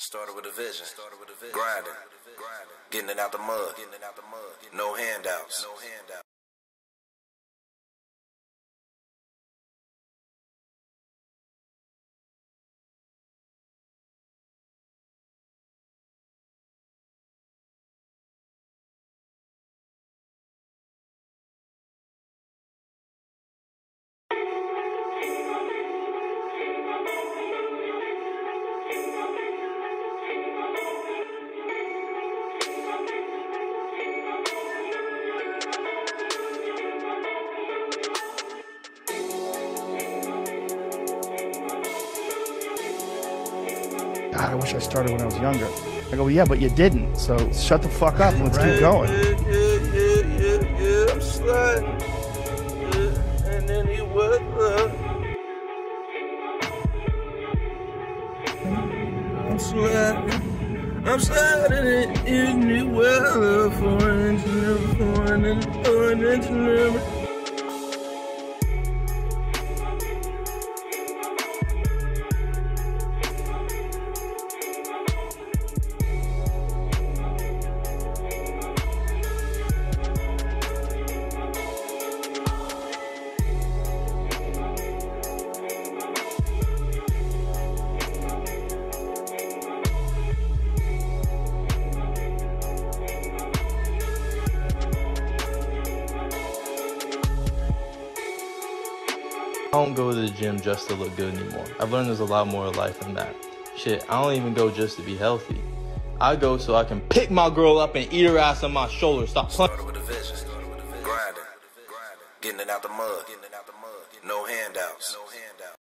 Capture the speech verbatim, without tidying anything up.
Started with a vision, grinding, getting it out the mud, no handouts. God, I wish I started when I was younger. I go, well, yeah, but you didn't. So shut the fuck up and let's keep going. Yeah, yeah, yeah, yeah, yeah. I'm sliding. Yeah. And then he would love. I'm sliding. I'm sliding. And he would love. For an inch and every, for an inch, for an inch and every. I don't go to the gym just to look good anymore. I've learned there's a lot more to life than that. Shit, I don't even go just to be healthy. I go so I can pick my girl up and eat her ass on my shoulder. Stop playing. Started with a vision. Grinding. Getting it out the mud. No handouts. No handouts.